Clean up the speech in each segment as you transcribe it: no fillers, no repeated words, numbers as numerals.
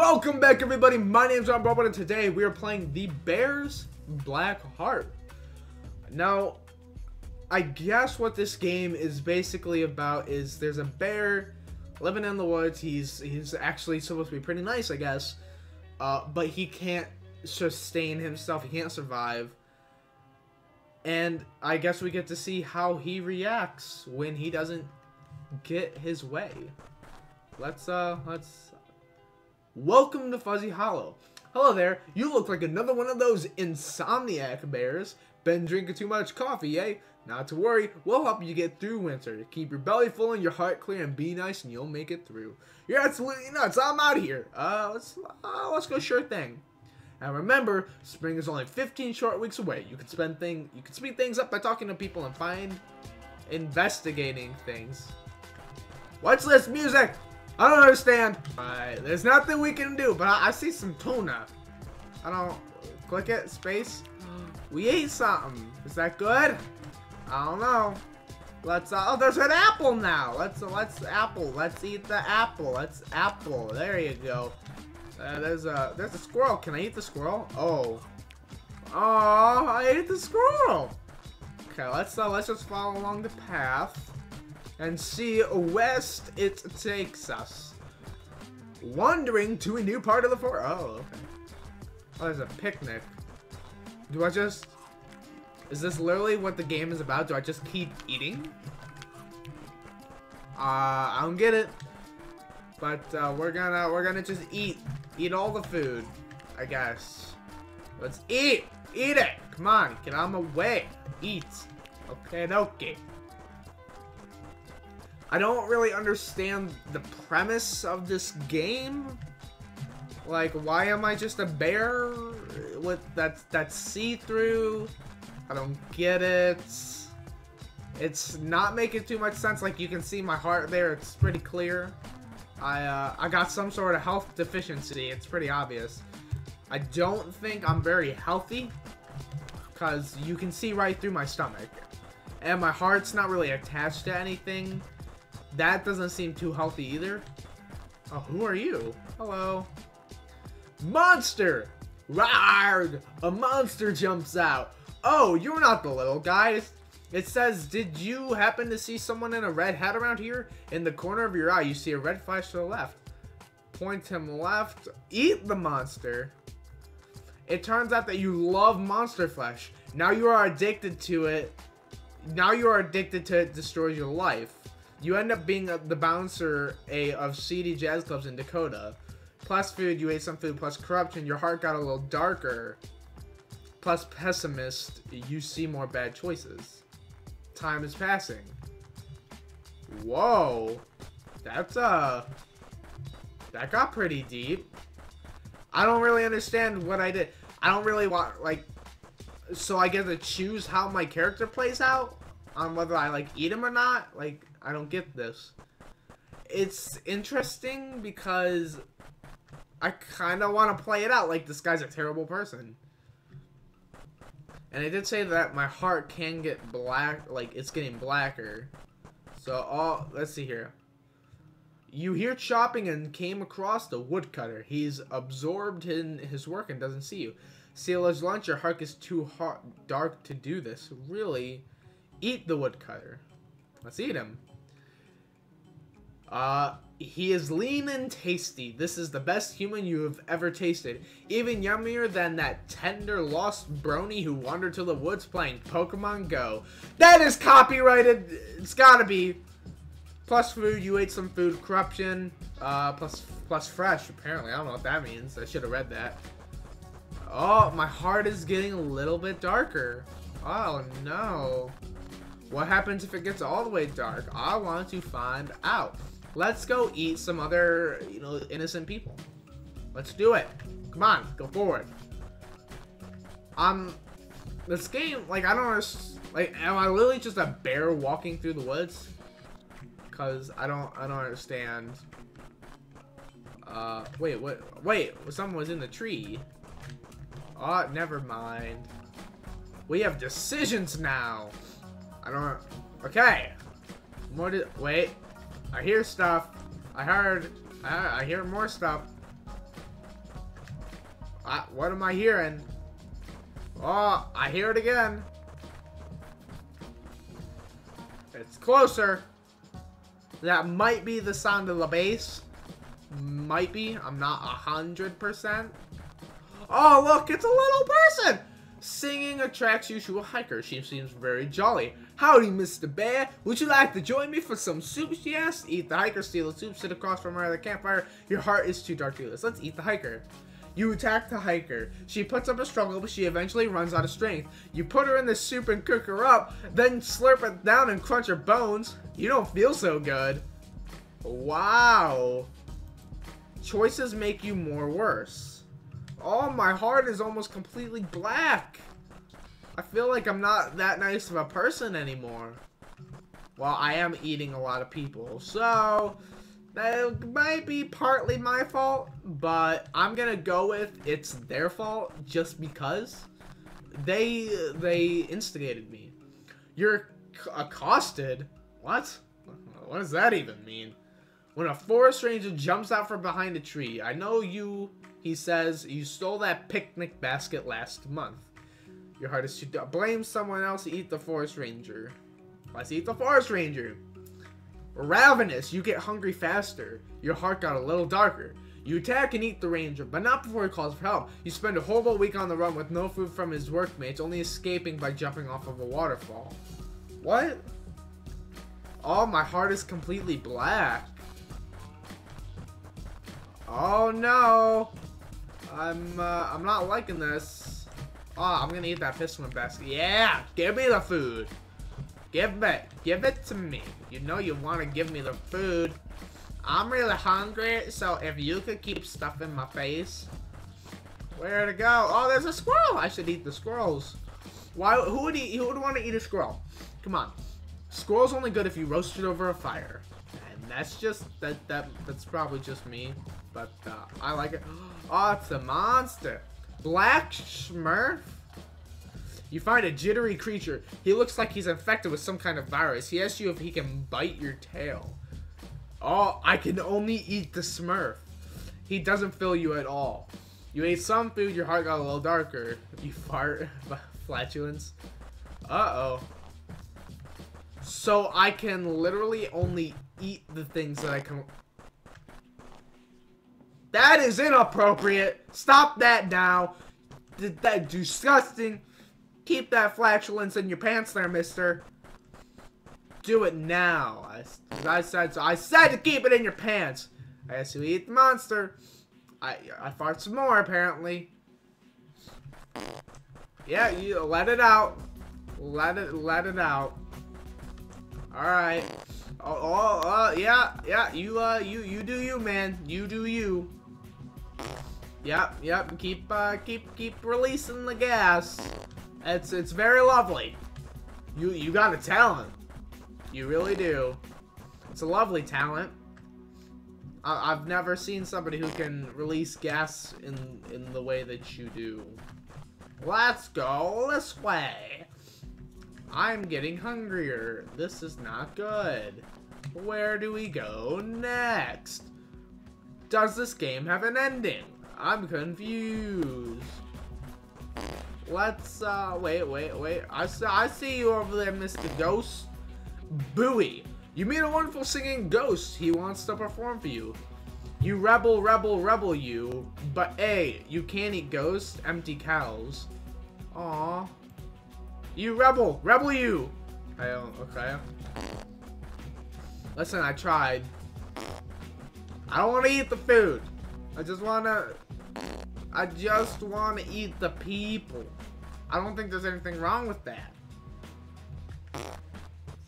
Welcome back, everybody. My name's ArmedRobot, and today we are playing The Bear's Black Heart. Now, I guess what this game is basically about is there's a bear living in the woods. He's actually supposed to be pretty nice, I guess, but he can't sustain himself. He can't survive, and I guess we get to see how he reacts when he doesn't get his way. Let's welcome to Fuzzy Hollow. Hello there. You look like another one of those insomniac bears. Been drinking too much coffee, eh? Not to worry, we'll help you get through winter. Keep your belly full and your heart clear, and be nice, and you'll make it through. You're absolutely nuts. I'm out of here. Let's go. Sure thing. And remember, spring is only 15 short weeks away. You can speed things up by talking to people and investigating things. What's this music? I don't understand. Alright, there's nothing we can do, but I see some tuna. I don't... Click it, space. We ate something. Is that good? I don't know. Let's... oh, there's an apple now. Let's eat the apple. There you go. There's a squirrel. Can I eat the squirrel? Oh. Oh, I ate the squirrel. Okay, let's just follow along the path and see west it takes us. Wandering to a new part of the forest. Oh, okay. Oh, there's a picnic. Do I just... Is this literally what the game is about? Do I just keep eating? I don't get it. But we're gonna just eat. Eat all the food, I guess. Let's eat! Eat it! Come on, get out of my way. Eat. Okay. I don't really understand the premise of this game. Like, why am I just a bear with that see-through? I don't get it. It's not making too much sense. Like, you can see my heart there. It's pretty clear. I got some sort of health deficiency. It's pretty obvious. I don't think I'm very healthy, because you can see right through my stomach. And my heart's not really attached to anything. That doesn't seem too healthy either. Oh, who are you? Hello. Monster! Rawr! A monster jumps out. Oh, you're not the little guy. It says, did you happen to see someone in a red hat around here? In the corner of your eye, you see a red flash to the left. Point him left. Eat the monster. It turns out that you love monster flesh. Now you are addicted to it. It destroys your life. You end up being the bouncer of CD jazz clubs in Dakota. Plus food, you ate some food, plus corruption, your heart got a little darker. Plus pessimist, you see more bad choices. Time is passing. Whoa. That got pretty deep. I don't really understand what I did. I don't really want, like... So I get to choose how my character plays out on whether I like eat him or not. Like, I don't get this. It's interesting because I kind of want to play it out like this guy's a terrible person. And I did say that my heart can get black, like it's getting blacker. So let's see here. You hear chopping and came across the woodcutter. He's absorbed in his work and doesn't see you. Steal his lunch, your heart is too dark to do this. Really? Eat the woodcutter. Let's eat him. He is lean and tasty. This is the best human you have ever tasted. Even yummier than that tender lost brony who wandered to the woods playing Pokemon Go. That is copyrighted. It's gotta be. Plus food, you ate some food. Corruption. Plus fresh, apparently. I don't know what that means. I should have read that. Oh, my heart is getting a little bit darker. Oh, no. What happens if it gets all the way dark? I want to find out. Let's go eat some other, innocent people. Let's do it. Come on, go forward. This game, like, I don't understand. Like, am I literally just a bear walking through the woods? Because I don't understand. Wait, what? Wait, someone was in the tree. Oh, never mind. We have decisions now. I don't... Okay. Wait. I hear stuff. I hear more stuff. What am I hearing? Oh, I hear it again. It's closer. That might be the sound of the bass. Might be. I'm not 100%. Oh, look, it's a little person. Singing attracts usual hikers. She seems very jolly. Howdy, Mr. Bear. Would you like to join me for some soup? She asks. Eat the hiker. Steal the soup. Sit across from her at the campfire. Your heart is too dark to do this. Let's eat the hiker. You attack the hiker. She puts up a struggle, but she eventually runs out of strength. You put her in the soup and cook her up, then slurp it down and crunch her bones. You don't feel so good. Wow. Choices make you more worse. Oh, my heart is almost completely black. I feel like I'm not that nice of a person anymore. Well, I am eating a lot of people, so that might be partly my fault, but I'm gonna go with it's their fault just because they instigated me. You're accosted? What? What does that even mean? When a forest ranger jumps out from behind a tree, I know you, he says, you stole that picnic basket last month. Your heart is too dark. Blame someone else, eat the forest ranger. Let's eat the forest ranger. Ravenous, you get hungry faster. Your heart got a little darker. You attack and eat the ranger, but not before he calls for help. You spend a horrible week on the run with no food from his workmates, only escaping by jumping off of a waterfall. What? Oh, my heart is completely black. Oh no! I'm not liking this. Oh, I'm gonna eat that fishman basket. Yeah! Give me the food! Give it to me. You know you want to give me the food. I'm really hungry, so if you could keep stuff in my face. Where to go? Oh, there's a squirrel. I should eat the squirrels. Why? Who would want to eat a squirrel? Come on. Squirrel's only good if you roast it over a fire. And that's just that's probably just me, but I like it. Oh, it's a monster. Black Smurf. You find a jittery creature. He looks like he's infected with some kind of virus. He asks you if he can bite your tail. Oh, I can only eat the Smurf. He doesn't fill you at all. You ate some food, your heart got a little darker. You fart, flatulence. Uh-oh. So I can literally only eat the things that I can... That is inappropriate. Stop that now. That's disgusting. Keep that flatulence in your pants there, mister. Do it now. I said so. I said to keep it in your pants. I guess you eat the monster. I fart some more, apparently. Yeah, you let it out. Let it out. Alright. Yeah, you do you, man. You do you. Yep, keep releasing the gas. It's very lovely. You got a talent. You really do. It's a lovely talent. I've never seen somebody who can release gas in the way that you do. Let's go this way. I'm getting hungrier. This is not good. Where do we go next? Does this game have an ending? I'm confused. Let's, wait. I see you over there, Mr. Ghost. Buoy. You meet a wonderful singing ghost. He wants to perform for you. You rebel you. But, A, you can't eat ghosts, empty cows. Aww. You rebel you. I don't, okay. Listen, I tried. I don't want to eat the food. I just want to eat the people. I don't think there's anything wrong with that.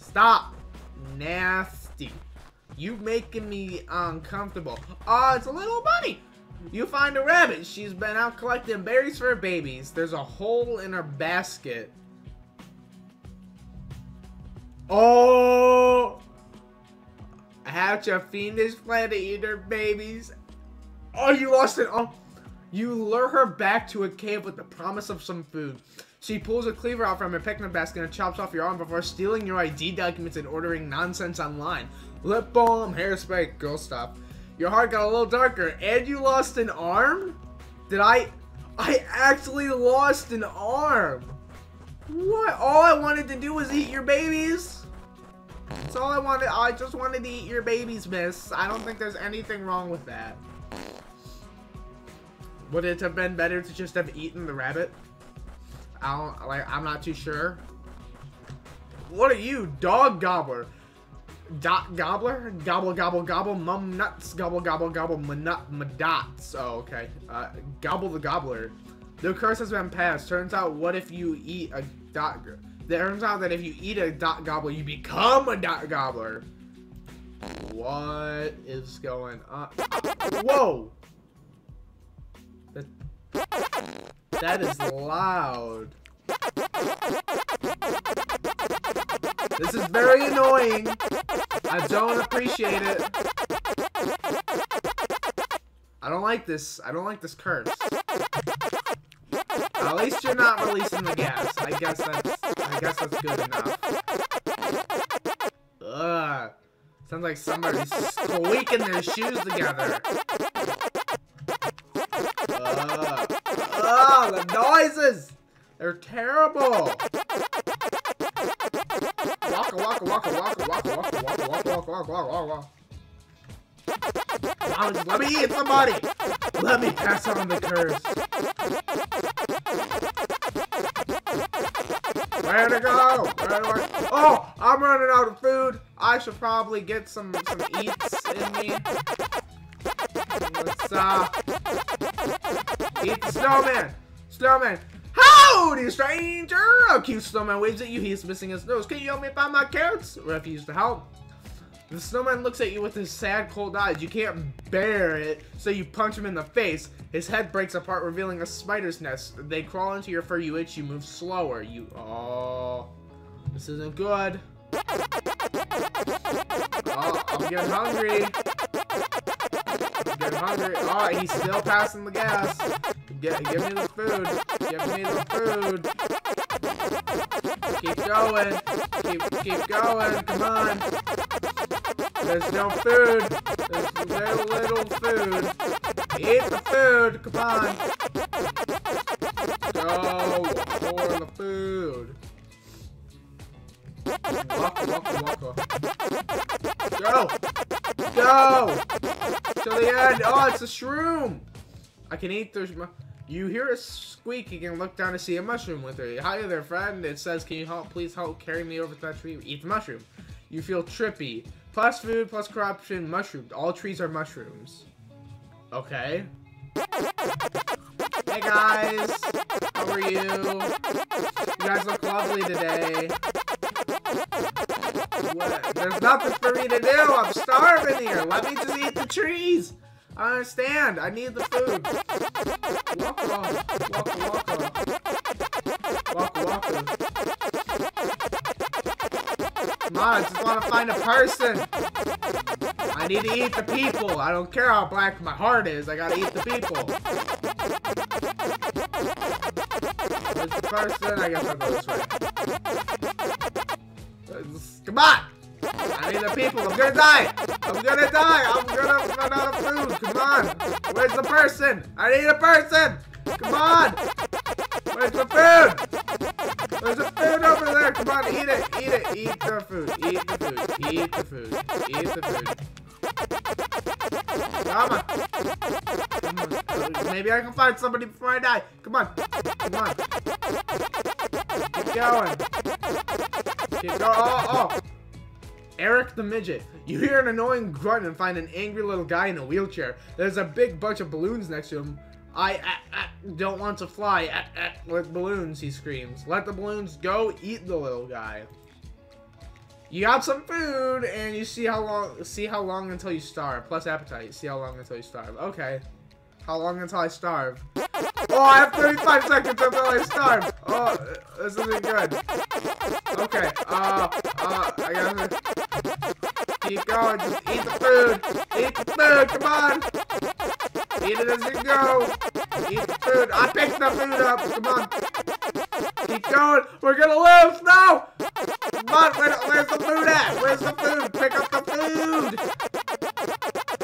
Stop. Nasty. You making me uncomfortable. Oh, it's a little bunny. You find a rabbit. She's been out collecting berries for her babies. There's a hole in her basket. Oh. Hatch a fiendish plan to eat her babies. Oh, you lost it. Oh. You lure her back to a cave with the promise of some food. She pulls a cleaver out from her picnic basket and chops off your arm before stealing your ID documents and ordering nonsense online. Lip balm, hairspray, girl stop. Your heart got a little darker, and you lost an arm? Did I... I actually lost an arm. What? All I wanted to do was eat your babies. That's all I wanted. I just wanted to eat your babies, miss. I don't think there's anything wrong with that. Would it have been better to just have eaten the rabbit? I don't, like, I'm not too sure. What are you? Dog gobbler. Dot gobbler? Gobble, gobble, gobble, mum nuts. Gobble, gobble, gobble, ma dots. Oh, okay. Gobble the gobbler. The curse has been passed. Turns out, what if you eat a dot... Turns out that if you eat a dot gobbler, you become a dot gobbler. What is going on? Whoa! That is loud. This is very annoying. I don't appreciate it. I don't like this. I don't like this curse. At least you're not releasing the gas. I guess that's good enough. Ugh. Sounds like somebody's squeaking their shoes together. Ugh. Ugh, the noises! They're terrible! Walk, walk, walk, walk, walk, walk, walk, walk, walk, walk, walk, walk. Let me eat somebody! Let me pass on the curse. Where to go? Where do I... Oh! I'm running out of food. I should probably get some eats in me. Let's eat the snowman. Snowman. Howdy, stranger! A cute snowman waves at you. He's missing his nose. Can you help me find my carrots? Refuse to help. The snowman looks at you with his sad, cold eyes. You can't bear it, so you punch him in the face. His head breaks apart, revealing a spider's nest. They crawl into your fur. You itch. You move slower. You... Oh... This isn't good. Oh, I'm getting hungry. I'm getting hungry. Oh, he's still passing the gas. Give me the food. Give me the food. Keep going. Keep going. Come on. There's no food. There's very little food. Eat the food. Come on. Go for the food. Walk, walk, walk, walk. Go. Go. To the end. Oh, it's a shroom. I can eat those. You hear a squeaking and look down to see a mushroom with her. Hi there, friend. It says, can you help? Please help carry me over to that tree. Eat the mushroom. You feel trippy. Plus food, plus corruption, mushroom. All trees are mushrooms. Okay. Hey, guys. How are you? You guys look lovely today. What? There's nothing for me to do. I'm starving here. Let me just eat the trees. I understand. I need the food. Walk, walk, walk, walk, walk, walk. Come on, I just want to find a person. I need to eat the people. I don't care how black my heart is. I gotta eat the people. There's the person. I guess I'll go this way. Come on. I need the people. I'm gonna die. I'm gonna die. I'm gonna run out of food. Come on. Where's the person? I need a person. Come on. Where's the food? There's a food over there. Come on. Eat it. Eat it. Eat the food. Eat the food. Eat the food. Eat the food. Come on. Come on. Maybe I can find somebody before I die. Come on. Come on. Keep going. Keep going. Oh, oh. Eric the Midget. You hear an annoying grunt and find an angry little guy in a wheelchair. There's a big bunch of balloons next to him. I don't want to fly with balloons, he screams. Let the balloons go, eat the little guy. You got some food and you see how long until you starve. Plus appetite, see how long until you starve. Okay. How long until I starve? Oh, I have 35 seconds until I starve! Oh, this isn't good. Okay, I gotta keep going, just eat the food! Eat the food, come on! Eat it as you go! Eat the food, I picked the food up, come on! Keep going, we're gonna lose, no! Come on, where's the food at? Where's the food? Pick up the food!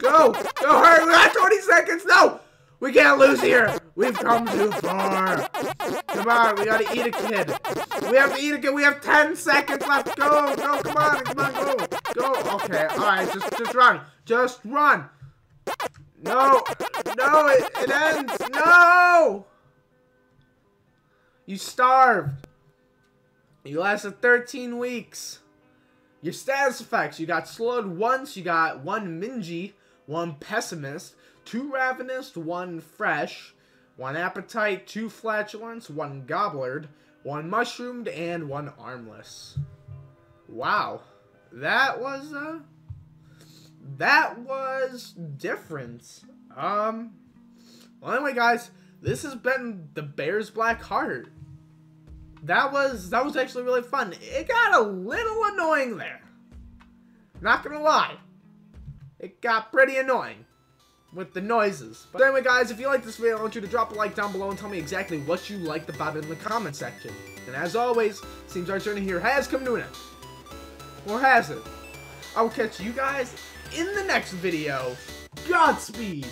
Go! Go, hurry, we got 20 seconds, no! We can't lose here! We've come too far! Come on, we gotta eat a kid! We have to eat a kid! We have 10 seconds left! Go! Go! Come on, go! Go! Okay, alright, just run! Just run! No! No, it ends! No! You starved! You lasted 13 weeks! Your status effects, you got slowed once, you got one Minji, one Pessimist, two Ravenous, one Fresh, one Appetite, two Flatulence, one Gobblered, one Mushroomed, and one Armless. Wow. That was different. Well, anyway, guys, this has been The Bear's Black Heart. That was actually really fun. It got a little annoying there. Not gonna lie. It got pretty annoying with the noises. But anyway, guys, if you like this video, I want you to drop a like down below and tell me exactly what you liked about it in the comment section. And as always, seems our journey here has come to an end. Or has it? I will catch you guys in the next video. Godspeed!